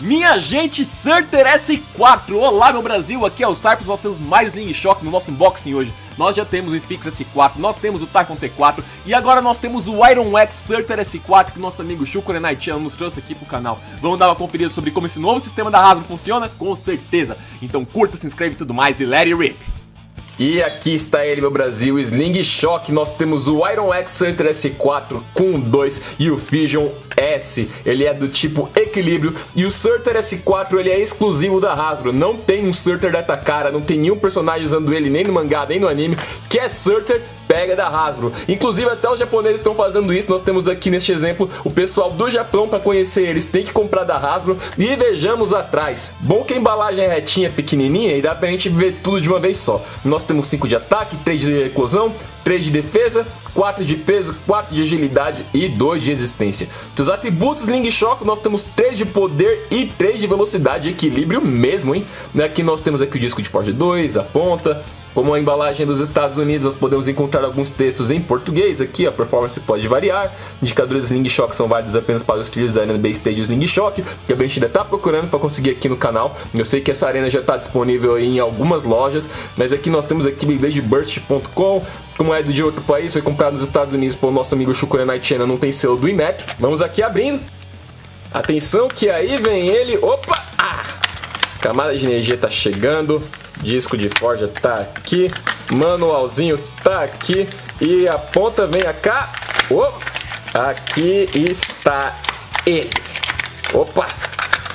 Minha gente, Surtr S4, olá meu Brasil, aqui é o Sarpus, nós temos mais Sling Shock no nosso unboxing hoje. Nós já temos o Sphinx S4, nós temos o Tycoon T4 e agora nós temos o Iron X Surtr S4 que o nosso amigo Shukuro e Naitia nos trouxe aqui pro canal. Vamos dar uma conferida sobre como esse novo sistema da Hasbro funciona? Com certeza! Então curta, se inscreve e tudo mais e let it rip! E aqui está ele, meu Brasil, Sling Shock. Nós temos o Iron X Surtr S4 com 2 e o Fusion-S. Ele é do tipo equilíbrio e o Surtr S4 ele é exclusivo da Hasbro. Não tem um Surtr da Takara, não tem nenhum personagem usando ele nem no mangá, nem no anime. Que é Surtr, pega da Hasbro. Inclusive até os japoneses estão fazendo isso. Nós temos aqui neste exemplo o pessoal do Japão. Para conhecer eles tem que comprar da Hasbro. E vejamos atrás. Bom que a embalagem é retinha, pequenininha, e dá pra gente ver tudo de uma vez só. Nós temos 5 de ataque, 3 de reclusão, 3 de defesa, 4 de peso, 4 de agilidade e 2 de resistência. Seus atributos Sling Shock, nós temos 3 de poder e 3 de velocidade, equilíbrio mesmo, hein? Aqui nós temos aqui o disco de Forge 2, a ponta. Como a embalagem dos Estados Unidos, nós podemos encontrar alguns textos em português aqui, a performance pode variar, indicadores Sling Shock são válidos apenas para os trilhos da arena Baystage Sling Shock, que a gente ainda está procurando para conseguir aqui no canal. Eu sei que essa arena já está disponível aí em algumas lojas, mas aqui nós temos aqui BeyBurst.com, como é de outro país, foi comprado nos Estados Unidos pelo nosso amigo Chukurena, não tem selo do IMET. Vamos aqui abrindo, atenção que aí vem ele, opa, ah! Camada de energia está chegando. Disco de forja tá aqui, manualzinho tá aqui e a ponta vem cá. Oh, aqui está ele. Opa,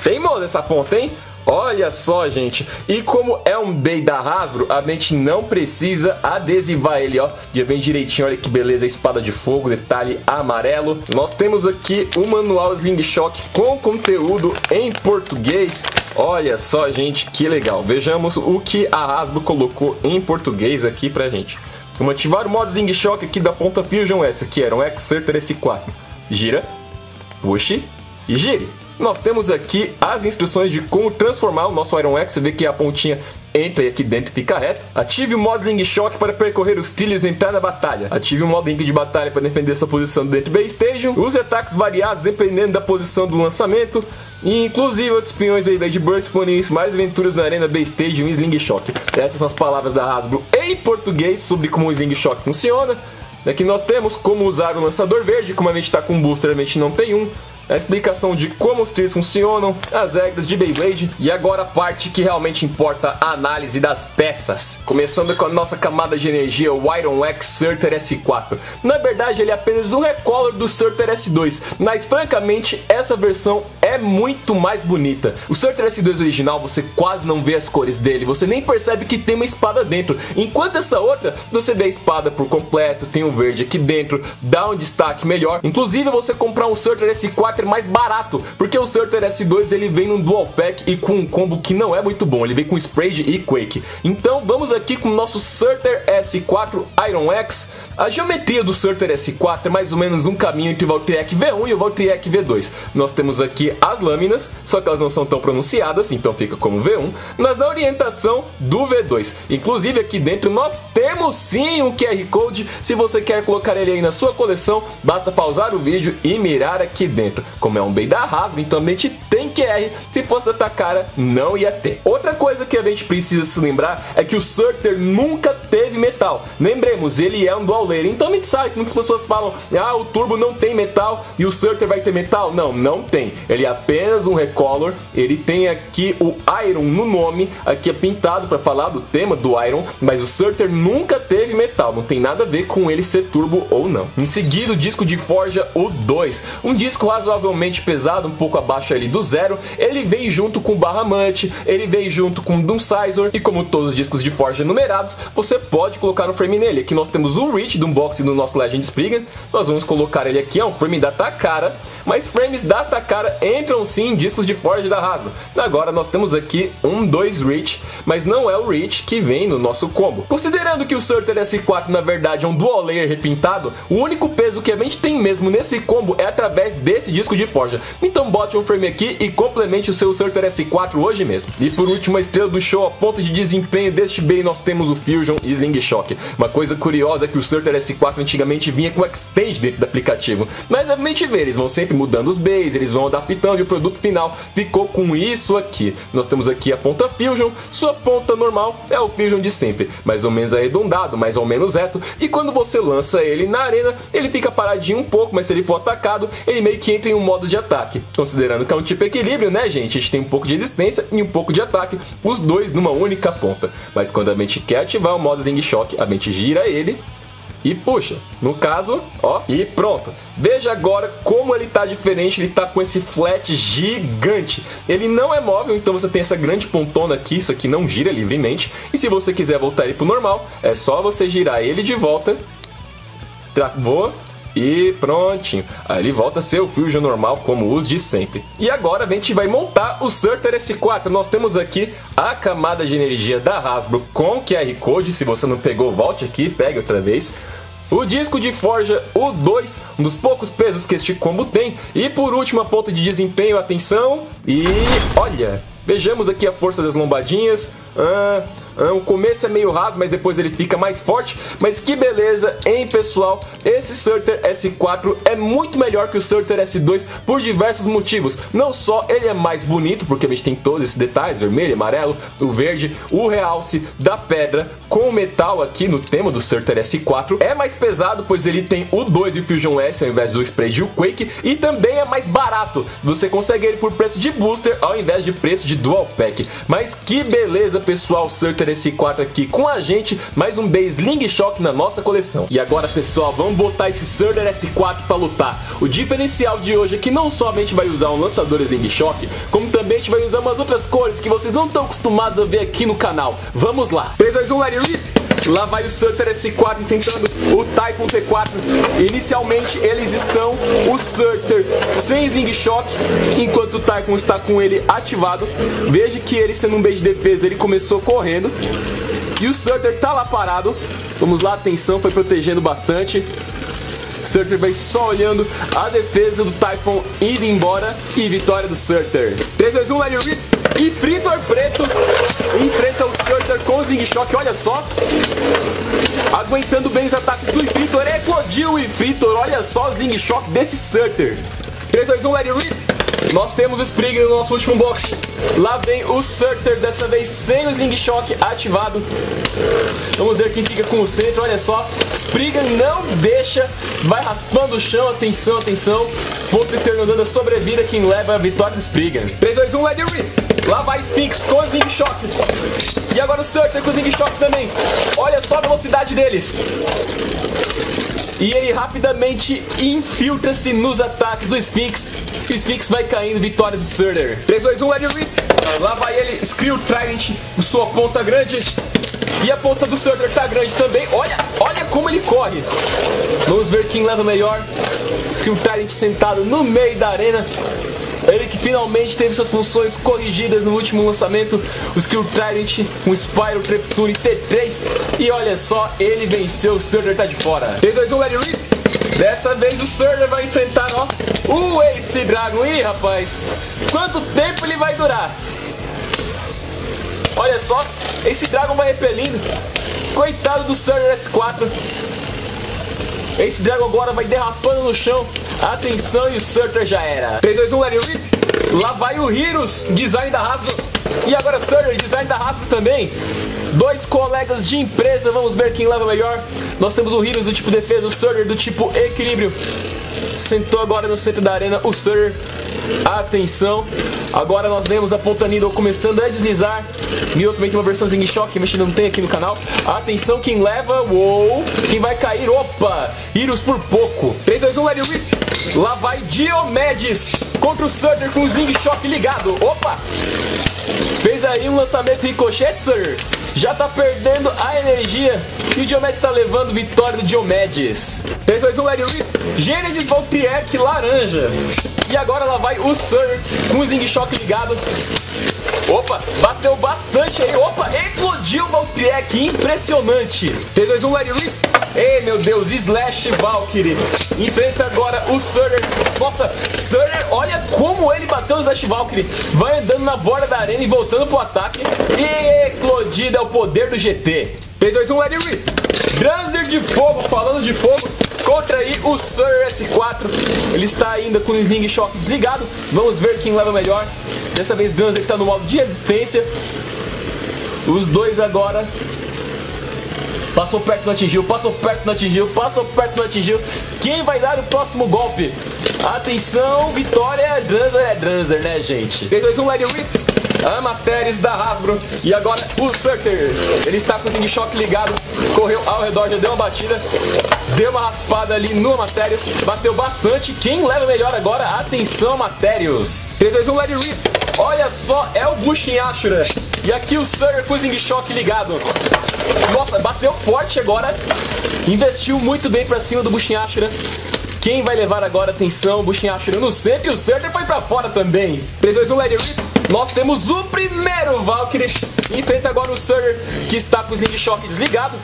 teimoso essa ponta, hein? Olha só, gente. E como é um Bey da Hasbro, a gente não precisa adesivar ele, ó. Já vem direitinho, olha que beleza, espada de fogo, detalhe amarelo. Nós temos aqui o manual Sling Shock com conteúdo em português. Olha só, gente, que legal. Vejamos o que a Hasbro colocou em português aqui pra gente. Vamos ativar o modo Sling Shock aqui da ponta Fusion S, que era um X Surtr S4. Gira, puxe e gire. Nós temos aqui as instruções de como transformar o nosso Iron X. Você vê que a pontinha entra e aqui dentro fica reto. Ative o modo Sling Shock para percorrer os trilhos e entrar na batalha. Ative o modo link de batalha para defender sua posição dentro do Baystage. Use ataques variados dependendo da posição do lançamento. E inclusive outros pinhões da BeyBurst exponem mais aventuras na arena Baystage e um Sling Shock. Essas são as palavras da Hasbro em português sobre como o Sling Shock funciona. Aqui nós temos como usar o lançador verde, como a gente está com um booster, a gente não tem um. A explicação de como os trilhos funcionam, as regras de Beyblade e agora a parte que realmente importa, a análise das peças. Começando com a nossa camada de energia, o Iron X Surtr S4. Na verdade ele é apenas um recolor do Surtr S2, mas francamente essa versão é muito mais bonita. O Surtr S2 original você quase não vê as cores dele, você nem percebe que tem uma espada dentro. Enquanto essa outra, você vê a espada por completo, tem um verde aqui dentro, dá um destaque melhor. Inclusive você comprar um Surtr S4 mais barato, porque o Surtr S2 ele vem num dual pack e com um combo que não é muito bom, ele vem com Sprayed e Quake. Então vamos aqui com o nosso Surtr S4 Iron X. A geometria do Surtr S4 é mais ou menos um caminho entre o Valtriac V1 e o Valtriac V2. Nós temos aqui as lâminas, só que elas não são tão pronunciadas, então fica como V1, mas na orientação do V2. Inclusive aqui dentro nós temos sim um QR Code, se você quer colocar ele aí na sua coleção, basta pausar o vídeo e mirar aqui dentro. Como é um Bey da Hasbro, então a gente tem QR, se fosse da Takara não ia ter. Outra coisa que a gente precisa se lembrar é que o Surtr nunca teve metal. Lembremos, ele é um dual layer, então a gente sabe que muitas pessoas falam, ah, o Turbo não tem metal e o Surtr vai ter metal. Não, não tem, ele é apenas um recolor, ele tem aqui o Iron no nome, aqui é pintado para falar do tema do Iron, mas o Surtr nunca teve metal, não tem nada a ver com ele ser Turbo ou não. Em seguida o disco de forja, o 2, um disco razoável, provavelmente pesado, um pouco abaixo ali do zero. Ele vem junto com o Barramante, ele vem junto com o Scizor, e como todos os discos de forja numerados, você pode colocar um frame nele. Aqui nós temos o Reach do unboxing do nosso Legend Sprigan, nós vamos colocar ele aqui, é um frame da Takara, mas frames da Takara entram sim em discos de forja da Hasbro. Agora nós temos aqui um 2 Reach, mas não é o Reach que vem no nosso combo. Considerando que o Surtr S4 na verdade é um dual layer repintado, o único peso que a gente tem mesmo nesse combo é através desse disco de forja. Então bote um frame aqui e complemente o seu Surtr S4 hoje mesmo. E por último, a estrela do show, a ponto de desempenho deste Bey, nós temos o Fusion e Sling Shock. Uma coisa curiosa é que o Surtr S4 antigamente vinha com o Extend dentro do aplicativo, mas obviamente eles vão sempre mudando os Beys, eles vão adaptando então, e o produto final ficou com isso aqui. Nós temos aqui a ponta Fusion, sua ponta normal é o Fusion de sempre, mais ou menos arredondado, mais ou menos reto, e quando você lança ele na arena, ele fica paradinho um pouco, mas se ele for atacado, ele meio que entra em um modo de ataque. Considerando que é um tipo equilíbrio, né, gente? A gente tem um pouco de resistência e um pouco de ataque, os dois numa única ponta. Mas quando a mente quer ativar o modo Sling Shock, a mente gira ele e puxa, no caso, ó, e pronto. Veja agora como ele tá diferente, ele tá com esse flat gigante. Ele não é móvel, então você tem essa grande pontona aqui, isso aqui não gira livremente. E se você quiser voltar ele pro normal, é só você girar ele de volta. Travou. E prontinho, aí ele volta a ser o Fusion normal como os de sempre. E agora a gente vai montar o Surtr S4. Nós temos aqui a camada de energia da Hasbro com QR Code. Se você não pegou, volte aqui e pegue outra vez. O disco de forja, o 2, um dos poucos pesos que este combo tem. E por último a ponta de desempenho, atenção. E olha, vejamos aqui a força das lombadinhas. O começo é meio raso, mas depois ele fica mais forte. Mas que beleza, hein, pessoal? Esse Surtr S4 é muito melhor que o Surtr S2 por diversos motivos. Não só ele é mais bonito, porque a gente tem todos esses detalhes, vermelho, amarelo, o verde, o realce da pedra com metal aqui no tema do Surtr S4. É mais pesado, pois ele tem o 2 de Fusion-S ao invés do spray de Quake. E também é mais barato. Você consegue ele por preço de booster ao invés de preço de dual pack. Mas que beleza, pessoal, o Surtr S4 aqui com a gente, mais um Sling Shock na nossa coleção. E agora, pessoal, vamos botar esse Surtr S4 pra lutar. O diferencial de hoje é que não só a gente vai usar um lançador Sling Shock, como também a gente vai usar umas outras cores que vocês não estão acostumados a ver aqui no canal. Vamos lá! 3, 2, 1, let it rip! Lá vai o Surtr S4 enfrentando o Tycoon T4. Inicialmente eles estão o Surtr sem Sling Shock, enquanto o Tycoon está com ele ativado. Veja que ele, sendo um beijo de defesa, ele começou correndo e o Surtr tá lá parado. Vamos lá, atenção, foi protegendo bastante. Surtr vai só olhando a defesa do Tycoon indo embora. E vitória do Surtr. 3, 2, 1, let it rip. E Fritor Preto enfrenta o Surtr com o Sling Shock, olha só. Aguentando bem os ataques do Invitor. Eclodiu o Invitor, olha só o Sling Shock desse Surtr. 3, 2, 1, let it rip. Nós temos o Sprigan no nosso último box. Lá vem o Surtr, dessa vez sem o Sling Shock ativado. Vamos ver quem fica com o centro, olha só. Sprigan não deixa, vai raspando o chão, atenção, atenção. Ponto eternando a sobrevida, quem leva a vitória do Sprigan. 3, 2, 1, let it rip. Lá vai Sphinx com o Sling Shock. E agora o Surtr com o Sling Shock também. Olha só a velocidade deles. E ele rapidamente infiltra-se nos ataques do Sphinx. O Sphinx vai caindo, vitória do Surtr. 3, 2, 1, let it rip. Lá vai ele, Skrill Trident, sua ponta grande. E a ponta do Surtr tá grande também. Olha, olha como ele corre. Vamos ver quem leva melhor. Skrill Trident sentado no meio da arena. Ele que finalmente teve suas funções corrigidas no último lançamento. O Skrill Trident, um Spyro Treptune T3. E olha só, ele venceu, o Surtr tá de fora. 3, 2, 1, let it rip. Dessa vez o Surtr vai enfrentar, ó, o Ace Dragon. Ih, rapaz, quanto tempo ele vai durar? Olha só, esse Dragon vai repelindo. Coitado do Surtr S4. Esse Dragon agora vai derrapando no chão. Atenção, e o Surtr já era. 3, 2, 1, let it rip. Lá vai o Heroes, design da Hasbro. E agora Surtr, design da Hasbro também. Dois colegas de empresa, vamos ver quem leva melhor. Nós temos o Heroes do tipo defesa, o Surtr do tipo equilíbrio. Sentou agora no centro da arena o Surtr. Atenção, agora nós vemos a ponta Needle começando a deslizar. Needle também tem uma versão Sling Shock, mas ainda não tem aqui no canal. Atenção, quem leva, uou, quem vai cair, opa, Heroes por pouco. 3, 2, 1, let it rip. Lá vai Diomedes contra o Sunder com o Sling Shock ligado. Opa! Fez aí um lançamento em cochete, Sunder. Já tá perdendo a energia. E o Diomedes tá levando, vitória do Diomedes. 3, 2, 1, let it rip. Gênesis Valkyrie laranja. E agora lá vai o Sunder com o Sling Shock ligado. Opa! Bateu bastante aí. Opa! Explodiu o Valkyrie, impressionante. 3, 2, 1, let it rip. Ei, meu Deus, Slash Valkyrie enfrenta agora o Surtr. Nossa, Surtr, olha como ele bateu o Slash Valkyrie. Vai andando na borda da arena e voltando pro ataque. E eclodida, é o poder do GT. 3, 2, 1, let it rip. Dranzer de fogo, falando de fogo. Contra aí o Surtr S4, ele está ainda com o Sling Shock desligado. Vamos ver quem leva melhor. Dessa vez Dranzer está no modo de resistência. Os dois agora. Passou perto, não atingiu, passou perto, não atingiu, passou perto, não atingiu. Quem vai dar o próximo golpe? Atenção, vitória, Dranzer, é Dranzer, né, gente? 3, 2, 1, let it rip. Amaterios da Hasbro. E agora o Surtr. Ele está com o Sling Shock ligado. Correu ao redor, já deu uma batida. Deu uma raspada ali no Amaterios. Bateu bastante. Quem leva melhor agora? Atenção, Amaterios. 3, 2, 1, let it rip. Olha só, é o Bushin Ashura. E aqui o Surtr com o Sling Shock ligado. Nossa, bateu forte agora. Investiu muito bem pra cima do Bushin Ashura. Quem vai levar agora? Atenção, Bushin Ashura no centro. E o Surtr foi pra fora também. 3, 2, 1, let it rip. Nós temos o primeiro Valkyrie. Enfrenta agora o Sunner, que está com o Sling Shock desligado.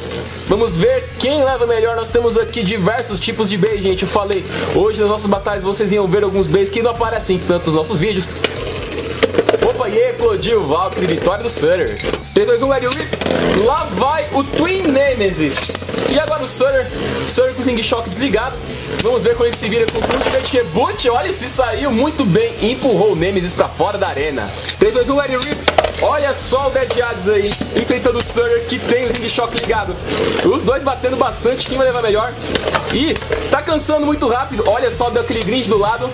Vamos ver quem leva melhor. Nós temos aqui diversos tipos de Bey, gente. Eu falei, hoje nas nossas batalhas vocês iam ver alguns Beys que não aparecem em tantos nossos vídeos. Opa, e explodiu o Valkyrie, vitória do Sunner. 3, 2, 1, let it rip. Lá vai o Twin Nemesis. E agora o Sunner, com o Sling Shock desligado. Vamos ver como ele se vira com o Ultimate Reboot. Olha, se saiu muito bem e empurrou o Nemesis pra fora da arena. 3, 2, 1, let it rip. Olha só o Dead Hades aí, enfrentando o Sunner, que tem o Sling Shock ligado. Os dois batendo bastante, quem vai levar melhor? Ih, tá cansando muito rápido. Olha só, deu aquele grind do lado.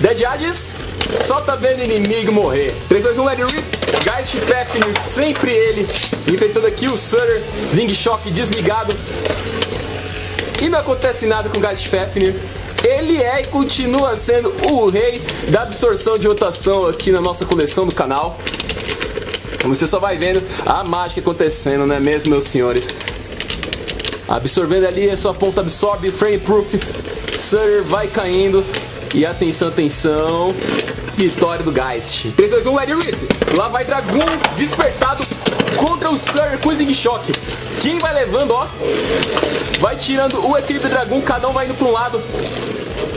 Dead Hades, só tá vendo o inimigo morrer. 3, 2, 1, let it rip. Geist Fafnir, sempre ele, enfrentando aqui o Sunner, Sling Shock desligado. E não acontece nada com o Geist Fafnir. Ele é e continua sendo o rei da absorção de rotação aqui na nossa coleção do canal. Você só vai vendo a mágica acontecendo, não é mesmo, meus senhores? Absorvendo ali, a sua ponta absorve, frame proof. Sunner vai caindo. E atenção, atenção. Vitória do Geist. 3, 2, 1, let it rip. Lá vai Dragoon despertado contra o Sunner com o Sling Shock. Quem vai levando, ó. Vai tirando o equilíbrio do Dragoon. Cada um vai indo pra um lado.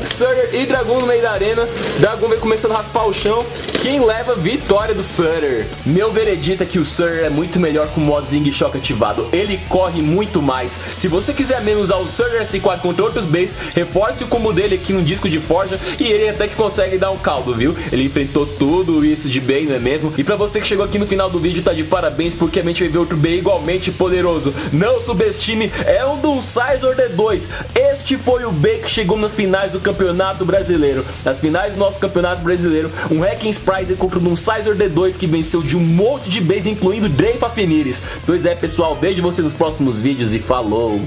Sunner e Dragoon no meio da arena. Dragoon vem começando a raspar o chão. Quem leva? Vitória do Sunner. Meu veredito é que o Sunner é muito melhor com o modo Sling Shock ativado. Ele corre muito mais. Se você quiser mesmo usar o Surtr S4 contra outros Beys, reforce o combo dele aqui no disco de forja. E ele até que consegue dar um caldo, viu? Ele enfrentou tudo isso de Bey, não é mesmo? E pra você que chegou aqui no final do vídeo, tá de parabéns, porque a gente vai ver outro Bey igualmente poderoso. Não subestime, é um do Scizor D2. Este foi o Bey que chegou nas finais do Campeonato Brasileiro. Nas finais do nosso Campeonato Brasileiro, um Hack and Sprise contra um Scizor D2 que venceu de um monte de Beys, incluindo Geist Fafnir. Pois é, pessoal, vejo vocês nos próximos vídeos e falou!